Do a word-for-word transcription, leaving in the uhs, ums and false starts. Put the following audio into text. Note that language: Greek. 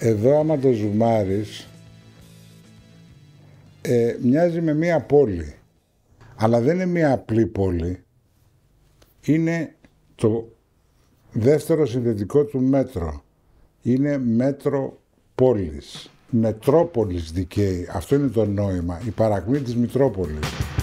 Εδώ άμα το ζουμάρεις, ε, μοιάζει με μία πόλη. Αλλά δεν είναι μία απλή πόλη. Είναι το δεύτερο συνδετικό του μέτρο. Είναι Metropolis. Metropolis Decay. Αυτό είναι το νόημα. Η παρακμή της Μητρόπολης.